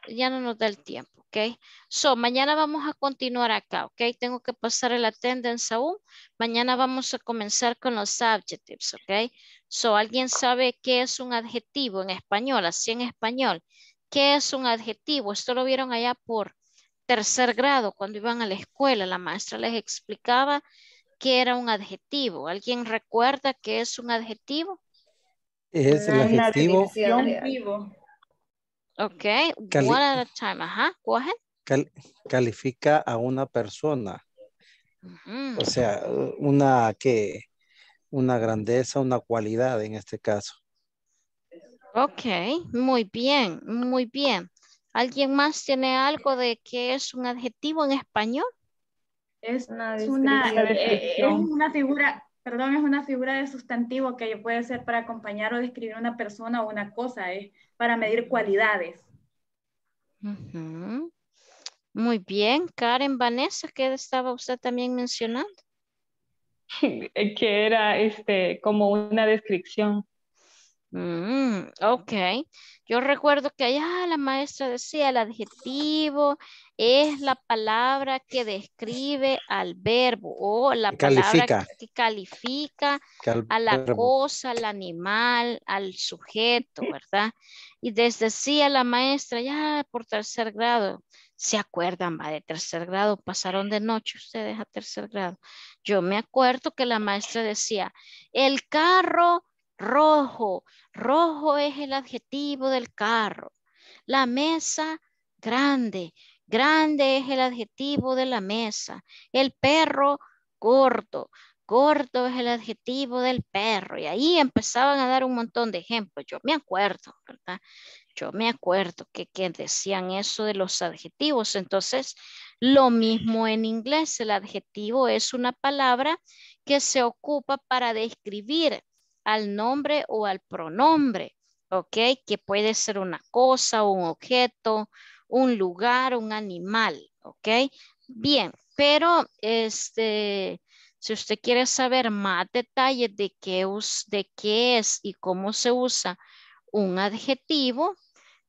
ya no nos da el tiempo, ¿ok? So, mañana vamos a continuar acá, ¿ok? Tengo que pasar el attendance aún. Mañana vamos a comenzar con los adjectives, ¿ok? So, ¿alguien sabe qué es un adjetivo en español? Así en español. ¿Qué es un adjetivo? Esto lo vieron allá por tercer grado, cuando iban a la escuela. La maestra les explicaba qué era un adjetivo. ¿Alguien recuerda qué es un adjetivo? Es el adjetivo. Ok, Cali one at a time. Ajá, go ahead. Cal califica a una persona. Mm. O sea, una que, una grandeza, una cualidad en este caso. Ok, muy bien, muy bien. ¿Alguien más tiene algo de qué es un adjetivo en español? Es una, es una, eh, es una figura... Perdón, es una figura de sustantivo que puede ser para acompañar o describir una persona o una cosa, es para medir cualidades. Uh-huh. Muy bien. Karen Vanessa, ¿qué estaba usted también mencionando? Que era este, como una descripción. Mm, ok. Yo recuerdo que allá la maestra decía el adjetivo es la palabra que describe al verbo o la que palabra califica. Que califica que al a la verbo. Cosa, al animal, al sujeto, ¿verdad? Y desde decía la maestra ya por tercer grado. ¿Se acuerdan, va, de tercer grado? Pasaron de noche ustedes a tercer grado. Yo me acuerdo que la maestra decía el carro rojo, rojo es el adjetivo del carro. La mesa, grande, grande es el adjetivo de la mesa. El perro, gordo, gordo es el adjetivo del perro. Y ahí empezaban a dar un montón de ejemplos. Yo me acuerdo, ¿verdad? Yo me acuerdo que, que decían eso de los adjetivos. Entonces, lo mismo en inglés. El adjetivo es una palabra que se ocupa para describir al nombre o al pronombre, ¿ok? Que puede ser una cosa, un objeto, un lugar, un animal, ¿ok? Bien, pero este, si usted quiere saber más detalles de qué, de qué es y cómo se usa un adjetivo,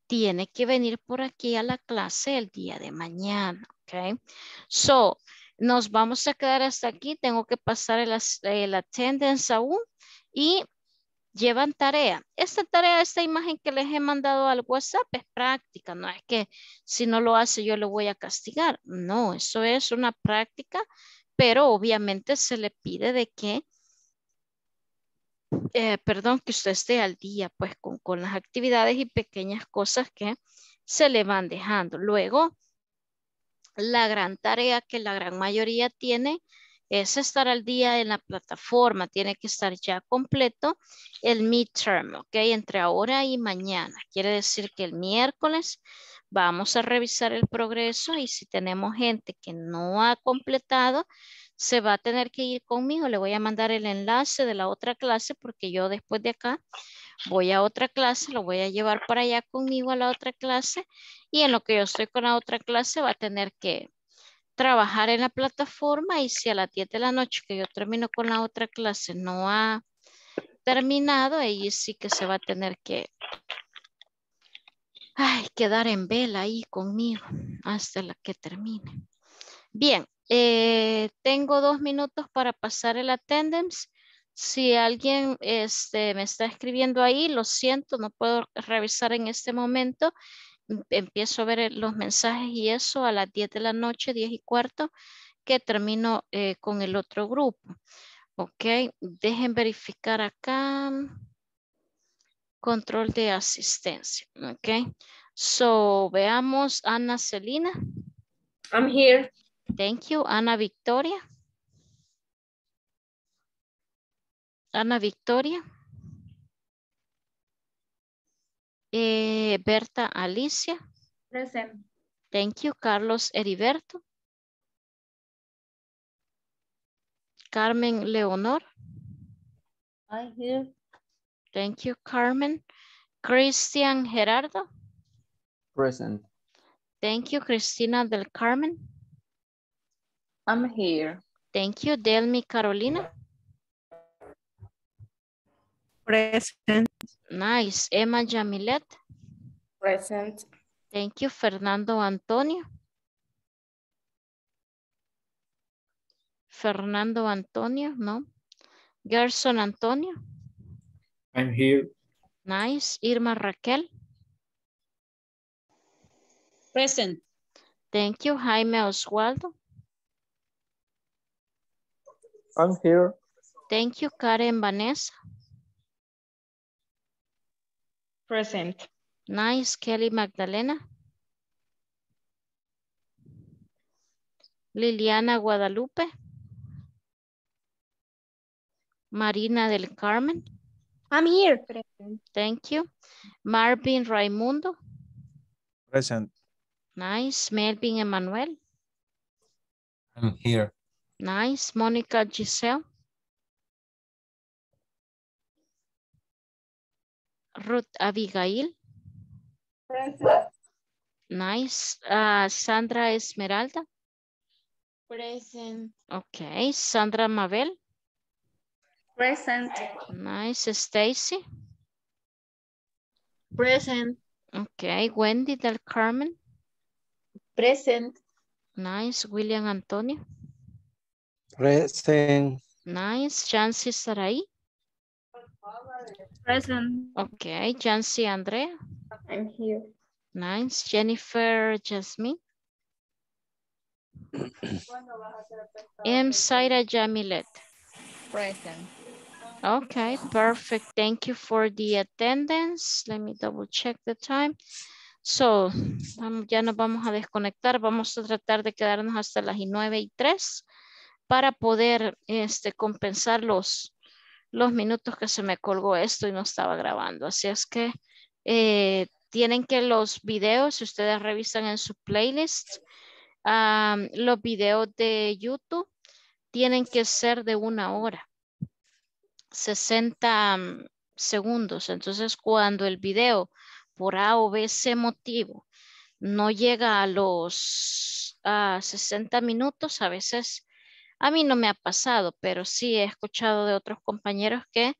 tiene que venir por aquí a la clase el día de mañana, ¿ok? So, nos vamos a quedar hasta aquí. Tengo que pasar el, el attendance aún. Y llevan tarea. Esta tarea, esta imagen que les he mandado al WhatsApp es práctica. No es que si no lo hace yo lo voy a castigar. No, eso es una práctica. Pero obviamente se le pide de que, eh, perdón, que usted esté al día pues con, con las actividades y pequeñas cosas que se le van dejando. Luego, la gran tarea que la gran mayoría tiene es estar al día en la plataforma, tiene que estar ya completo el midterm, ¿ok? Entre ahora y mañana. Quiere decir que el miércoles vamos a revisar el progreso y si tenemos gente que no ha completado, se va a tener que ir conmigo. Le voy a mandar el enlace de la otra clase porque yo después de acá voy a otra clase, lo voy a llevar para allá conmigo a la otra clase y en lo que yo estoy con la otra clase va a tener que trabajar en la plataforma y si a las diez de la noche que yo termino con la otra clase no ha terminado, ahí sí que se va a tener que ay, quedar en vela ahí conmigo hasta la que termine. Bien, eh, tengo dos minutos para pasar el attendance. Si alguien este, me está escribiendo ahí, lo siento, no puedo revisar en este momento. Empiezo a ver los mensajes y eso a las diez de la noche, diez y cuarto, que termino eh, con el otro grupo. Ok, dejen verificar acá. Control de asistencia. Ok, so veamos Ana Celina. I'm here. Thank you. Ana Victoria. Ana Victoria. Eh, Berta Alicia. Present. Thank you. Carlos Heriberto. Carmen Leonor. I'm here. Thank you, Carmen. Cristian Gerardo. Present. Thank you, Cristina del Carmen. I'm here. Thank you, Delmi Carolina. Present. Nice. Emma Jamilet. Present. Thank you, Fernando Antonio. Fernando Antonio, no. Gerson Antonio. I'm here. Nice. Irma Raquel. Present. Thank you, Jaime Oswaldo. I'm here. Thank you, Karen Vanessa. Present. Nice. Kelly Magdalena. Liliana Guadalupe. Marina del Carmen. I'm here. Thank you. Marvin Raimundo. Present. Nice. Melvin Emmanuel. I'm here. Nice. Monica Giselle. Ruth Abigail. Present. Nice. Uh, Sandra Esmeralda. Present. Okay. Sandra Mabel. Present. Nice. Stacy. Present. Okay. Wendy del Carmen. Present. Nice. William Antonio. Present. Nice. Jancy Sarai. Present. Okay. Jancy Andrea. I'm here. Nice. Jennifer Jasmine. M. Zaira Jamilet. Present. Okay, perfect. Thank you for the attendance. Let me double check the time. So, ya nos vamos a desconectar. Vamos a tratar de quedarnos hasta las nueve y tres para poder este, compensar los, los minutos que se me colgó esto y no estaba grabando. Así es que eh, tienen que los videos, si ustedes revisan en su playlist, um, los videos de YouTube tienen que ser de una hora, sesenta segundos. Entonces, cuando el video por A o B ese motivo no llega a los a sesenta minutos, a veces a mí no me ha pasado, pero sí he escuchado de otros compañeros que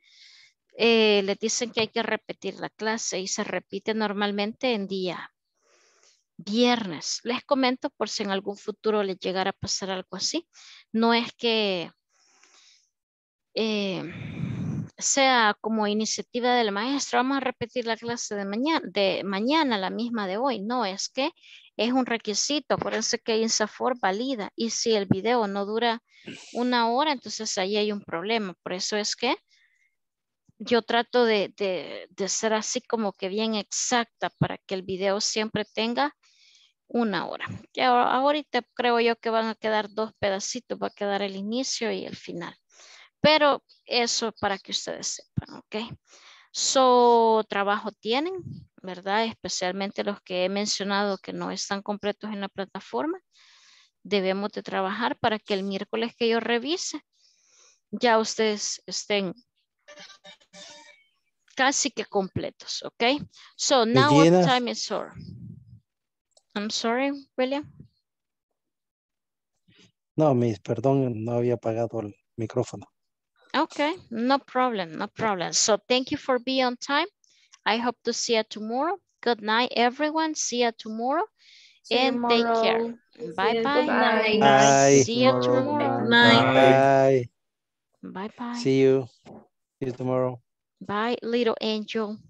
eh, les dicen que hay que repetir la clase y se repite normalmente en día viernes. Les comento por si en algún futuro les llegara a pasar algo así. No es que eh, sea como iniciativa del maestro, vamos a repetir la clase de mañana, de mañana la misma de hoy. No, es que es un requisito. Acuérdense que INSAFORP valida y si el video no dura una hora, entonces ahí hay un problema. Por eso es que yo trato de, de, de ser así como que bien exacta para que el video siempre tenga una hora. Y ahora, ahorita creo yo que van a quedar dos pedacitos. Va a quedar el inicio y el final. Pero eso para que ustedes sepan, ¿ok? So, trabajo tienen, ¿verdad? Especialmente los que he mencionado que no están completos en la plataforma. Debemos de trabajar para que el miércoles que yo revise ya ustedes estén casi que completos, ¿ok? So, now what time is over? I'm sorry, William. No, mis, perdón, no había apagado el micrófono. Okay, no problem, no problem. So, thank you for being on time. I hope to see you tomorrow. Good night, everyone. See you tomorrow. See and tomorrow. Take care. Bye-bye. Bye. Bye. Bye. See tomorrow. You tomorrow. Bye. Bye. Bye-bye. See you. See you tomorrow. Bye, little angel.